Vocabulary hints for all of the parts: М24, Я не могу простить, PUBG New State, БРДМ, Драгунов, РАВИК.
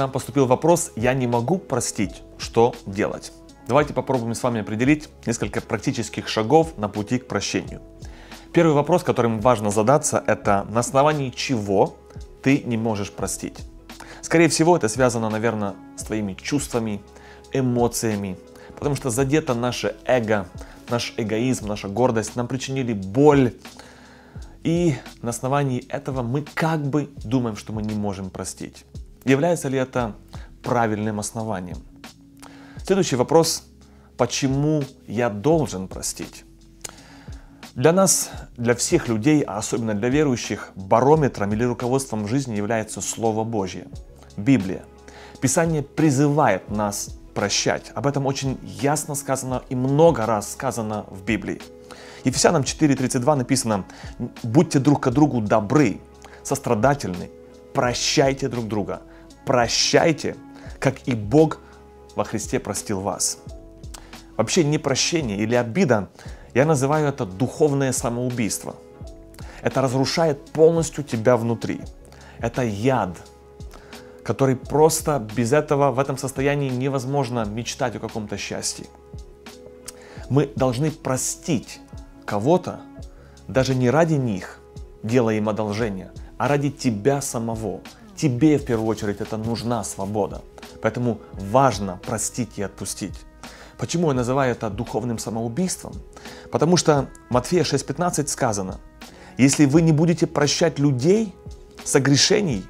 нам поступил вопрос «Я не могу простить, что делать?». Давайте попробуем с вами определить несколько практических шагов на пути к прощению. Первый вопрос, которым важно задаться, это на основании чего ты не можешь простить? Скорее всего, это связано, наверное, с твоими чувствами, эмоциями, потому что задето наше эго, наш эгоизм, наша гордость, нам причинили боль. И на основании этого мы как бы думаем, что мы не можем простить. Является ли это правильным основанием? Следующий вопрос – почему я должен простить? Для нас, для всех людей, а особенно для верующих, барометром или руководством жизни является Слово Божье, Библия. Писание призывает нас прощать. Об этом очень ясно сказано и много раз сказано в Библии. Ефесянам 4:32 написано: «Будьте друг к другу добры, сострадательны, прощайте друг друга, прощайте, как и Бог во Христе простил вас». Вообще непрощение или обида, я называю это духовное самоубийство. Это разрушает полностью тебя внутри. Это яд, который просто без этого, в этом состоянии невозможно мечтать о каком-то счастье. Мы должны простить кого-то, даже не ради них, делая им одолжение, а ради тебя самого. Тебе в первую очередь это нужна свобода. Поэтому важно простить и отпустить. Почему я называю это духовным самоубийством? Потому что в Матфея 6:15 сказано: «Если вы не будете прощать людей согрешений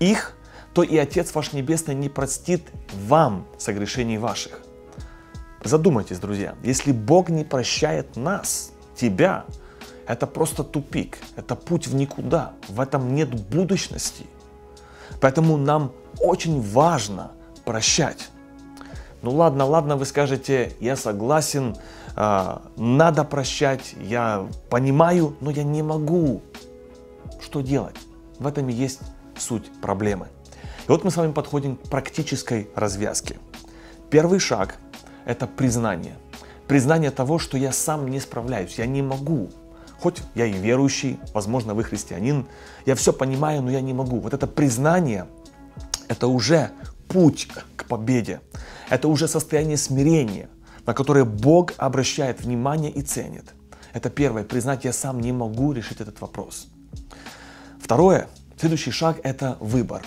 их, то и Отец ваш Небесный не простит вам согрешений ваших». Задумайтесь, друзья, если Бог не прощает нас, тебя, это просто тупик, это путь в никуда, в этом нет будущности. Поэтому нам очень важно прощать. Ну ладно, ладно, вы скажете, я согласен, надо прощать, я понимаю, но я не могу. Что делать? В этом и есть суть проблемы. И вот мы с вами подходим к практической развязке. Первый шаг – это признание. Признание того, что я сам не справляюсь, я не могу. Хоть я и верующий, возможно, вы христианин, я все понимаю, но я не могу. Вот это признание, это уже путь к победе. Это уже состояние смирения, на которое Бог обращает внимание и ценит. Это первое, признать, я сам не могу решить этот вопрос. Второе, следующий шаг – это выбор.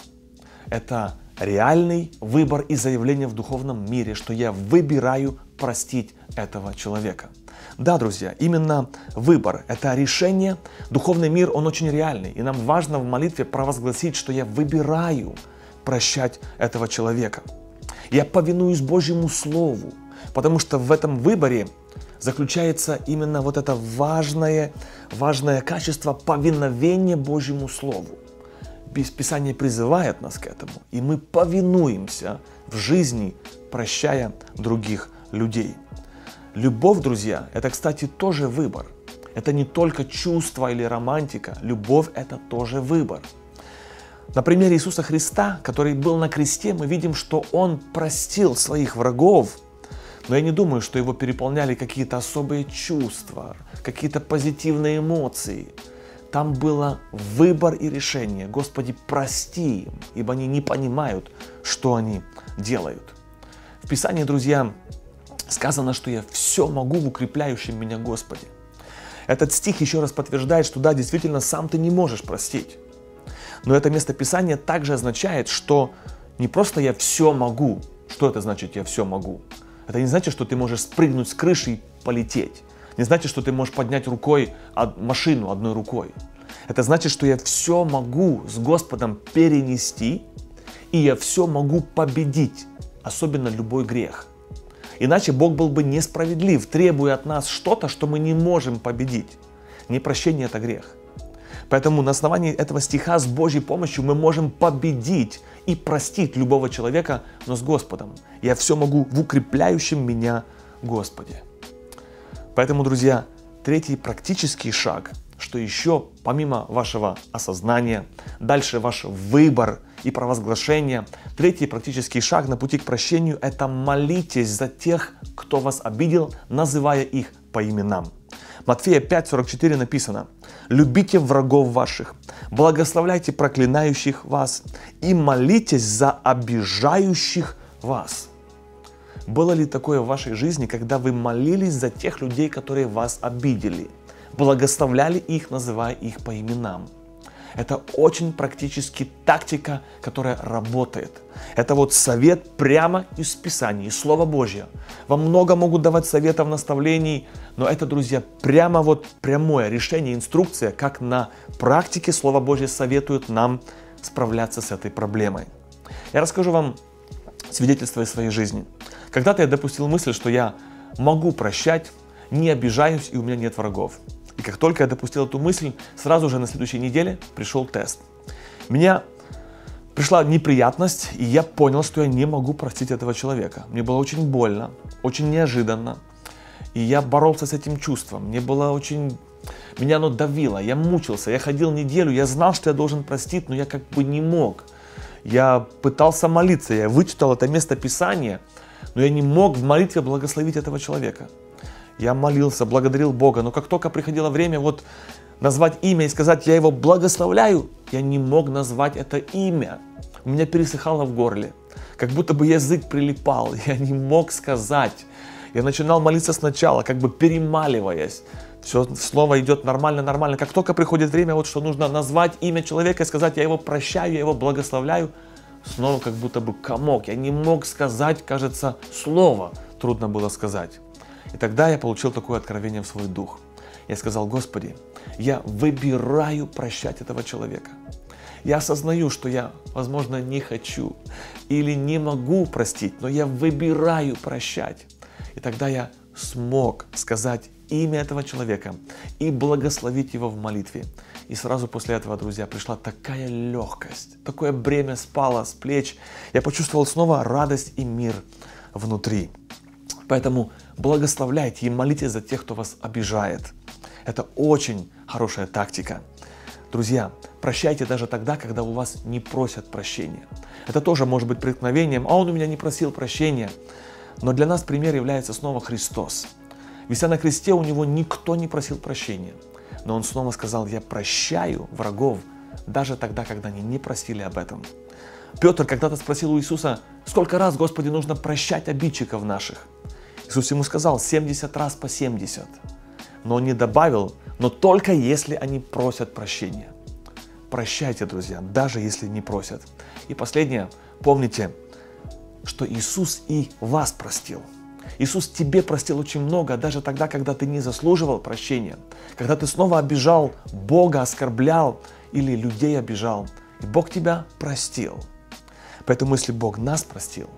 Это реальный выбор и заявление в духовном мире, что я выбираю простить этого человека. Да, друзья, именно выбор – это решение. Духовный мир, он очень реальный. И нам важно в молитве провозгласить, что я выбираю прощать этого человека. Я повинуюсь Божьему Слову, потому что в этом выборе заключается именно вот это важное качество повиновения Божьему Слову. Писание призывает нас к этому, и мы повинуемся в жизни, прощая других людей. Любовь, друзья, это, кстати, тоже выбор. Это не только чувство или романтика. Любовь – это тоже выбор. На примере Иисуса Христа, который был на кресте, мы видим, что Он простил своих врагов, но я не думаю, что Его переполняли какие-то особые чувства, какие-то позитивные эмоции. Там было выбор и решение. Господи, прости им, ибо они не понимают, что они делают. В Писании, друзья, сказано, что я все могу в укрепляющем меня Господе. Этот стих еще раз подтверждает, что да, действительно, сам ты не можешь простить. Но это место Писания также означает, что не просто я все могу. Что это значит, я все могу? Это не значит, что ты можешь спрыгнуть с крыши и полететь. Не значит, что ты можешь поднять рукой машину одной рукой. Это значит, что я все могу с Господом перенести, и я все могу победить, особенно любой грех. Иначе Бог был бы несправедлив, требуя от нас что-то, что мы не можем победить. Непрощение – это грех. Поэтому на основании этого стиха с Божьей помощью мы можем победить и простить любого человека, но с Господом. Я все могу в укрепляющем меня Господе. Поэтому, друзья, третий практический шаг, что еще помимо вашего осознания, дальше ваш выбор и провозглашение, третий практический шаг на пути к прощению – это молитесь за тех, кто вас обидел, называя их по именам. Матфея 5:44 написано: «Любите врагов ваших, благословляйте проклинающих вас и молитесь за обижающих вас». Было ли такое в вашей жизни, когда вы молились за тех людей, которые вас обидели, благословляли их, называя их по именам? Это очень практически тактика, которая работает. Это вот совет прямо из Писания, из Слова Божьего. Вам много могут давать советов, наставлений, но это, друзья, прямо вот прямое решение, инструкция, как на практике Слово Божье советует нам справляться с этой проблемой. Я расскажу вам свидетельство из своей жизни. Когда-то я допустил мысль, что я могу прощать, не обижаюсь и у меня нет врагов. И как только я допустил эту мысль, сразу же на следующей неделе пришел тест. Меня пришла неприятность, и я понял, что я не могу простить этого человека. Мне было очень больно, очень неожиданно. И я боролся с этим чувством. Мне было очень... Меня оно давило, я мучился, я ходил неделю, я знал, что я должен простить, но я как бы не мог. Я пытался молиться, я вычитал это место Писания, но я не мог в молитве благословить этого человека. Я молился, благодарил Бога, но как только приходило время вот назвать имя и сказать «я его благословляю», я не мог назвать это имя. У меня пересыхало в горле, как будто бы язык прилипал, я не мог сказать. Я начинал молиться сначала, как бы перемаливаясь. Все слово идет нормально. Как только приходит время, вот что нужно назвать имя человека и сказать «я его прощаю, я его благословляю», снова как будто бы комок. Я не мог сказать, кажется, слово трудно было сказать. И тогда я получил такое откровение в свой дух. Я сказал: «Господи, я выбираю прощать этого человека. Я осознаю, что я, возможно, не хочу или не могу простить, но я выбираю прощать». И тогда я смог сказать имя этого человека и благословить его в молитве. И сразу после этого, друзья, пришла такая легкость, такое бремя спало с плеч. Я почувствовал снова радость и мир внутри. Поэтому благословляйте и молитесь за тех, кто вас обижает. Это очень хорошая тактика. Друзья, прощайте даже тогда, когда у вас не просят прощения. Это тоже может быть преткновением, а он у меня не просил прощения. Но для нас пример является снова Христос. Вися на кресте, у него никто не просил прощения. Но он снова сказал: «Я прощаю врагов», даже тогда, когда они не просили об этом. Петр когда-то спросил у Иисуса: «Сколько раз, Господи, нужно прощать обидчиков наших?» Иисус ему сказал: 70 раз по 70. Но он не добавил: но только если они просят прощения. Прощайте, друзья, даже если не просят. И последнее, помните, что Иисус и вас простил. Иисус тебе простил очень много, даже тогда, когда ты не заслуживал прощения, когда ты снова обижал Бога, оскорблял или людей обижал. И Бог тебя простил. Поэтому, если Бог нас простил,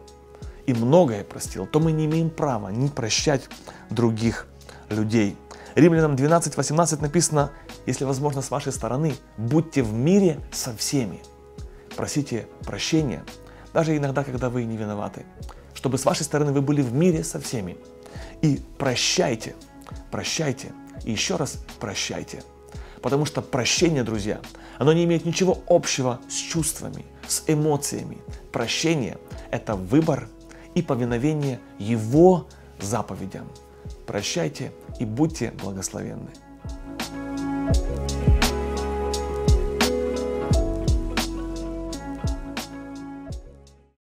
и многое простил, то мы не имеем права не прощать других людей. Римлянам 12:18 написано: «Если возможно с вашей стороны, будьте в мире со всеми». Просите прощения, даже иногда, когда вы не виноваты, чтобы с вашей стороны вы были в мире со всеми. И прощайте, прощайте и еще раз прощайте. Потому что прощение, друзья, оно не имеет ничего общего с чувствами, с эмоциями. Прощение – это выбор и повиновение Его заповедям. Прощайте и будьте благословенны.